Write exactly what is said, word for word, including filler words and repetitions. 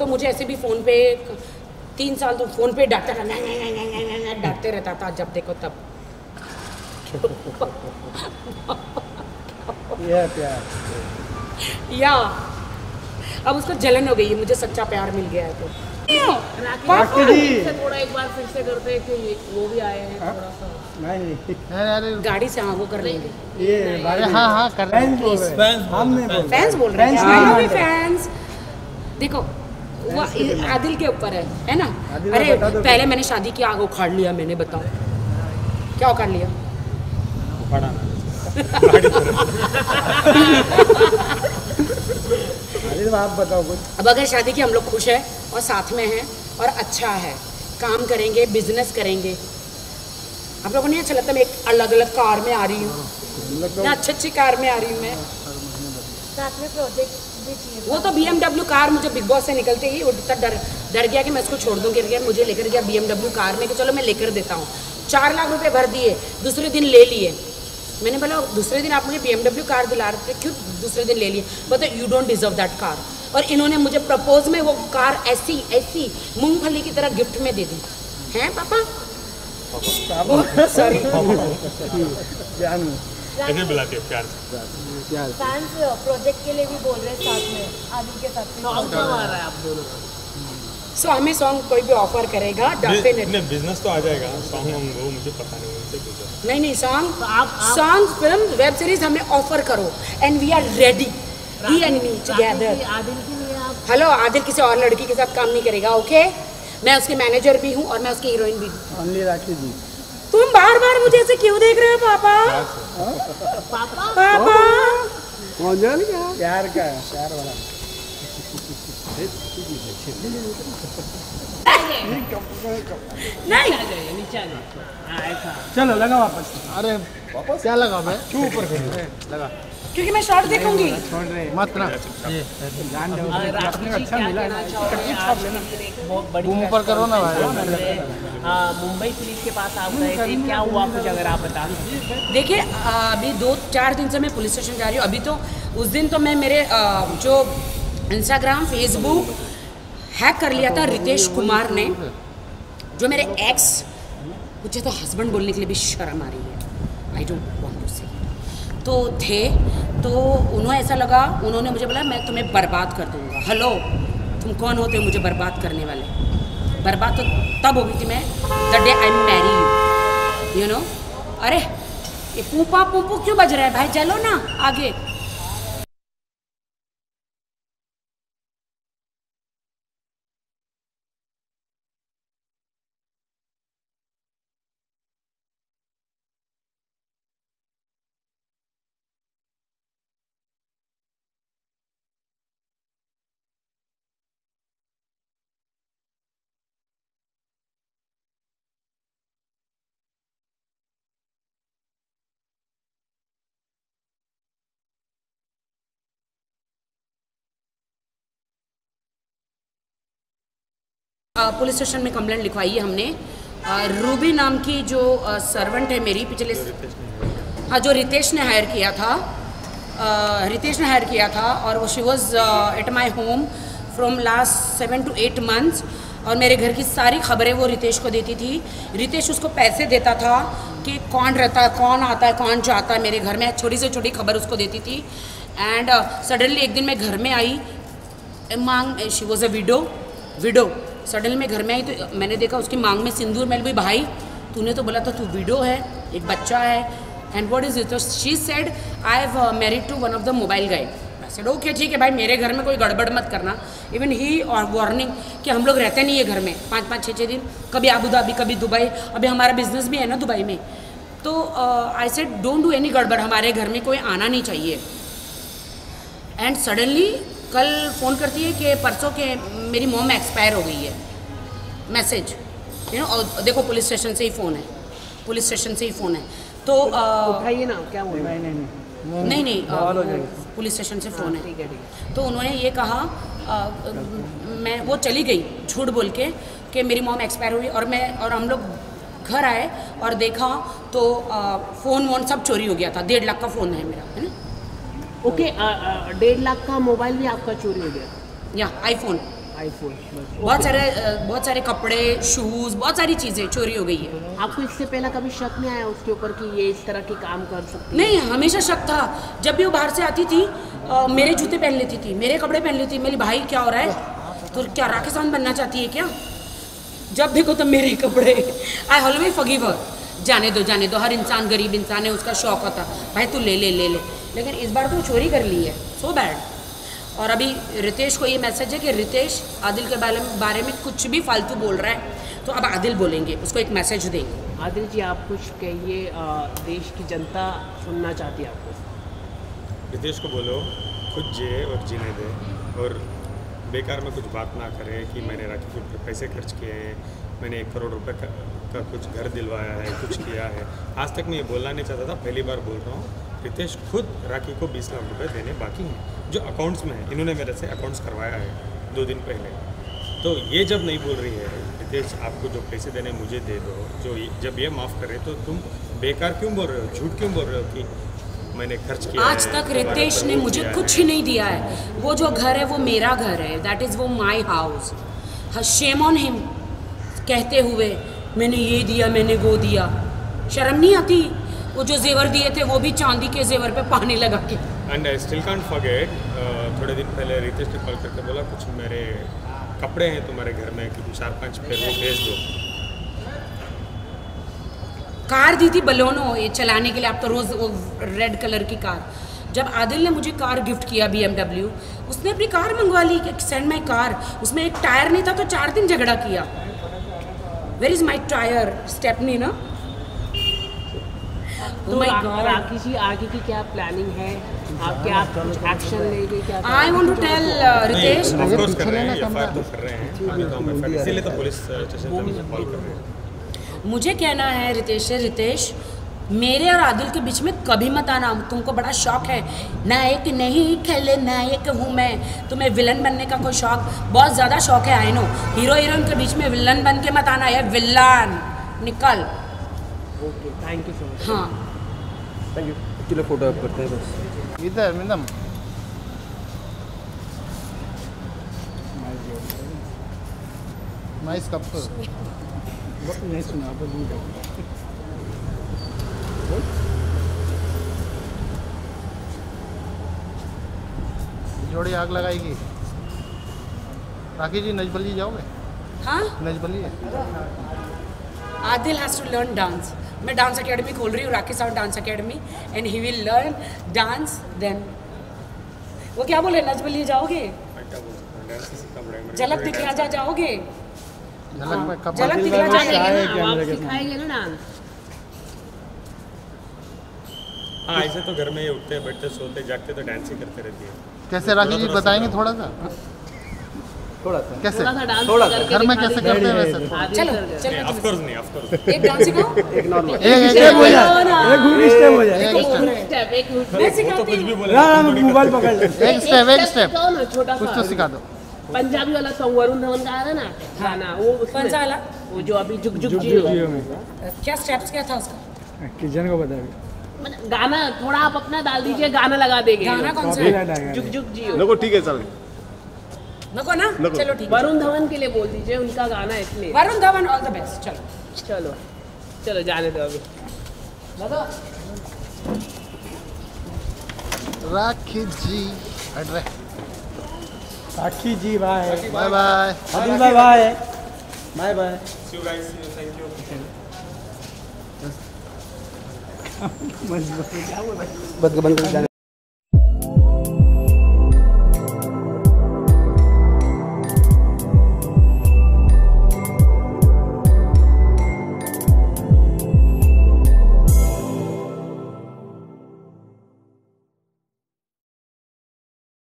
तो मुझे ऐसे भी फ़ोन पे तीन साल तो फ़ोन पे डांटता रहा, डांटते रहता था जब देखो तब। yeah, yeah. या अब उसको जलन हो गई, मुझे सच्चा प्यार मिल गया है तो। राखी जी से थोड़ा एक बार फिर से करते हैं कि वो भी आए हैं थोड़ा सा। नहीं गाड़ी से हाँ वो कर लेंगे ये हाँ हाँ कर रहे हैं, फैंस बोल रहे हैं, फैंस देखो वो आदिल के ऊपर है है ना। अरे पहले मैंने शादी की आग उखाड़ लिया, मैंने बताओ क्या उखाड़ लिया, आप बताओ कुछ। अब अगर शादी की हम लोग खुश है और साथ में हैं और अच्छा है, काम करेंगे, बिजनेस करेंगे, आप लोगों को नहीं अच्छा लगता मैं एक अलग अलग कार में आ रही हूँ, अच्छी अच्छी कार में आ रही हूँ मैं, साथ में प्रोजेक्ट भी चाहिए। वो तो बी एम डब्ल्यू कार मुझे बिग बॉस से निकलते ही उतना डर डर गया कि मैं इसको छोड़ दूँ, गिर गया, मुझे लेकर गया बी एम डब्ल्यू कार में कि चलो मैं लेकर देता हूँ। चार लाख रुपये भर दिए, दूसरे दिन ले लिए। मैंने बोला दूसरे दिन आप मुझे बी एम डब्ल्यू कार दिला रहे थे, क्यों दूसरे दिन ले लिए? बोलते you don't deserve that car. और इन्होंने मुझे प्रपोज में वो कार ऐसी ऐसी मूंगफली की तरह गिफ्ट में दे दी हैं पापा। सॉरी प्रोजेक्ट के लिए भी बोल रहे हैं साथ में आदिल के साथ। सो so, हमें सॉन्ग कोई भी ऑफर करेगा डेफिनेटली बिजनेस तो आ जाएगा। सॉन्ग वो मुझे पता नहीं, मुझसे नहीं नहीं सॉन्ग आप सॉन्ग फिल्म वेब सीरीज हमें ऑफर करो and we are ready, he and me together. Adil के लिए आप हेलो, आदिल किसी और लड़की के साथ काम नहीं करेगा ओके okay? मैं उसके मैनेजर भी हूँ और मैं उसकी हीरोइन भी हूँ। ओनली राखी जी। तुम बार बार मुझे ऐसे क्यों देख रहे हो पापा पापा पापा प्यार का प्यार वाला नहीं चलो लगा वापस। अरे वापस क्या लगा मैं क्यों ऊपर लगा? क्योंकि मैं शॉर्ट देखूंगी। मत ना ये अच्छा मिला तुम ऊपर करो ना भाई। मुंबई पुलिस के पास आप गए थे, क्या हुआ कुछ अगर आप बता देखिए। अभी दो चार दिन से मैं पुलिस स्टेशन जा रही हूँ। अभी तो उस दिन तो मैं मेरे जो इंस्टाग्राम फेसबुक हैक कर लिया था रितेश कुमार ने, जो मेरे एक्स, मुझे तो हस्बैंड बोलने के लिए भी शर्म आ रही है, आई डोंट वांट टू से तो थे। तो उन्होंने ऐसा लगा, उन्होंने मुझे बोला मैं तुम्हें बर्बाद कर दूंगा। हेलो तुम कौन होते हो मुझे बर्बाद करने वाले? बर्बाद तो तब हो गई थी मैं the day I marry you you know. अरे ये पूपा पूपू क्यों बज रहा है भाई? चलो ना आगे। पुलिस स्टेशन में कंप्लेंट लिखवाई है हमने। रूबी नाम की जो सर्वेंट है मेरी पिछले, हाँ जो रितेश ने हायर किया था, रितेश ने हायर किया था और वो she was at my home from last seven to eight months और मेरे घर की सारी खबरें वो रितेश को देती थी। रितेश उसको पैसे देता था कि कौन रहता है, कौन आता है, कौन जाता है मेरे घर में, छोटी से छोटी खबर उसको देती थी। एंड सडनली एक दिन मैं घर में आई, मांग she was a widow widow suddenly मैं घर में आई तो मैंने देखा उसकी मांग में सिंदूर। मैंने भी भाई तूने तो बोला था तू विडो है, एक बच्चा है एंड व्हाट इज इट? तो she said I have married to one of the mobile guy. I said okay ठीक है भाई, मेरे घर में कोई गड़बड़ मत करना। इवन ही और वार्निंग कि हम लोग रहते नहीं है घर में पाँच पाँच छः छः दिन, कभी अबू धाबी कभी दुबई। अभी हमारा बिजनेस भी है ना दुबई में, तो I said don't do any गड़बड़, हमारे घर में कोई आना नहीं चाहिए। एंड सडनली कल फ़ोन करती है कि परसों के मेरी मॉम एक्सपायर हो गई है, मैसेज यू नो। और देखो पुलिस स्टेशन से ही फ़ोन है, पुलिस स्टेशन से ही फ़ोन है तो उठाइए ना, क्या हुआ? नहीं नहीं नहीं नहीं पुलिस स्टेशन से फ़ोन है तो उन्होंने ये कहा आ, मैं वो चली गई झूठ बोल के कि मेरी मॉम एक्सपायर हुई। और मैं और हम लोग घर आए और देखा तो फ़ोन वोन सब चोरी हो गया था। डेढ़ लाख का फ़ोन है मेरा, है ना ओके। डेढ़ लाख का मोबाइल भी आपका चोरी हो गया या आईफोन? आईफोन, बहुत सारे बहुत सारे कपड़े, शूज, बहुत सारी चीजें चोरी हो गई है। आपको इससे पहले कभी शक नहीं आया उसके ऊपर कि ये इस तरह के काम कर सकती है? नहीं, हमेशा शक था। जब भी वो बाहर से आती थी आ, मेरे जूते पहन लेती थी, मेरे कपड़े पहन लेती थी। मेरे भाई क्या हो रहा है, तो क्या राकेशान बनना चाहती है क्या? जब देखो तब मेरे कपड़े। I always forgive her. जाने दो जाने दो, हर इंसान गरीब इंसान है, उसका शौक होता भाई तू ले ले ले ले। लेकिन इस बार तो चोरी कर ली है, सो बैड। और अभी रितेश को ये मैसेज है कि रितेश आदिल के बारे में बारे में कुछ भी फालतू बोल रहा है तो अब आदिल बोलेंगे, उसको एक मैसेज देंगे। आदिल जी आप कुछ कहिए, देश की जनता सुनना चाहती है आपको। रितेश को बोलो खुद जिए और जीने दे, और बेकार में कुछ बात ना करे कि मैंने राखी पर पैसे खर्च किए हैं, मैंने एक करोड़ रुपए का, का कुछ घर दिलवाया है, कुछ किया है। आज तक मैं ये बोलना नहीं चाहता था, पहली बार बोल रहा हूँ। रितेश खुद राखी को बीस लाख रुपए देने बाकी हैं जो अकाउंट्स में है। इन्होंने मेरे से अकाउंट्स करवाया है दो दिन पहले, तो ये जब नहीं बोल रही है रितेश आपको जो पैसे देने मुझे दे दो, जो जब ये माफ़ करे तो तुम बेकार क्यों बोल रहे हो, झूठ क्यों बोल रहे हो कि मैंने खर्च किया। आज तक रितेश ने मुझे कुछ ही नहीं दिया है। वो जो घर है वो मेरा घर है, दैट इज़ वो my house. Shame on him, कहते हुए मैंने ये दिया मैंने वो दिया। शर्म नहीं आती? वो जो जेवर दिए थे वो भी चांदी के जेवर पे पानी लगा के। And I still can't forget, थोड़े दिन पहले रितेश ने कॉल करके बोला कुछ मेरे कपड़े हैं तुम्हारे घर में, कि चार पाँच पेड़ वो भेज दो। कार दी थी बलोनो ये चलाने के लिए, आप तो रोज़ वो रेड कलर की कार। जब आदिल ने मुझे कार गिफ्ट किया बी एम डब्ल्यू, उसने अपनी कार मंगवा ली कि सेंड माई कार। उसमें एक टायर नहीं था तो चार दिन झगड़ा किया, where is my tyre stepney ना। तो राखी जी आगे की क्या प्लानिंग है, आप क्या कुछ एक्शन लेंगे क्या? I want to tell Ritesh, इसीलिए तो पुलिस स्टेशन पे कॉल कर रहे हैं। मुझे कहना है रितेश से, रितेश मेरे और आदिल के बीच में कभी मत आना, तुमको बड़ा शौक है नायक नहीं खेले, नायक हूँ मैं, तुम्हें विलन बनने का कोई शौक, बहुत ज़्यादा शौक है। आई नो, हीरो हीरोइन के बीच में विलन बन के मत आना, यार विलन निकल। Okay thank you so much. हाँ थैंक यू। चलो फोटो आप करते हैं बस इधर मैडम। नाइस कपल, बहुत नाइस। सुना जोड़ी आग लगाएगी राखी जी। नजबली जाओगे? हाँ नजबली है। Adil has to learn dance. मैं डांस अकेडमी खोल रही हूँ, Rakhi sound dance academy, and he will learn dance. Then वो क्या बोले, नजबली जाओगे? झलक दिखला जा जाओगे? झलक दिखला जाएंगे ना डांस। हाँ ऐसे तो घर में ही उठते बैठते सोते जागते तो डांस ही करते रहती है। कैसे राखी जी बताएंगे थोड़ा सा? थोड़ा सा कैसे? थोड़ा सा घर में कैसे करते हैं वैसे? चलो चलो ऑफ कोर्स नहीं, ऑफ कोर्स एक डांस को एक नॉर्मल एक स्टेप हो जाए, एक घुंडी स्टेप हो जाए, एक स्टेप एक बेसिक तो कुछ भी बोले ना, मोबाइल पकड़ ले एक स्टेप एक स्टेप छोटा सा कुछ तो सिखा दो। पंजाबी वाला सॉन्ग वरुण धवन का आ रहा है ना गाना, वो कौन सा वाला, वो जो अभी झुक झुक जियो में क्या स्टेप्स क्या था उसका, किचन को बता दे। गाना थोड़ा आप अपना डाल दीजिए, गाना लगा देंगे। गाना कौन सा है? जुग जुग जियो। नको ठीक है सर, नको ना, चलो ठीक है। वरुण धवन के लिए बोल दीजिए, उनका गाना है इसलिए। Varun Dhawan all the best. चलो चलो चलो जाने दो अभी। राखी जी हट रहे, Rakhi ji bye bye bye bye bye bye bye, see you guys, thank you. बस बस बंद कर।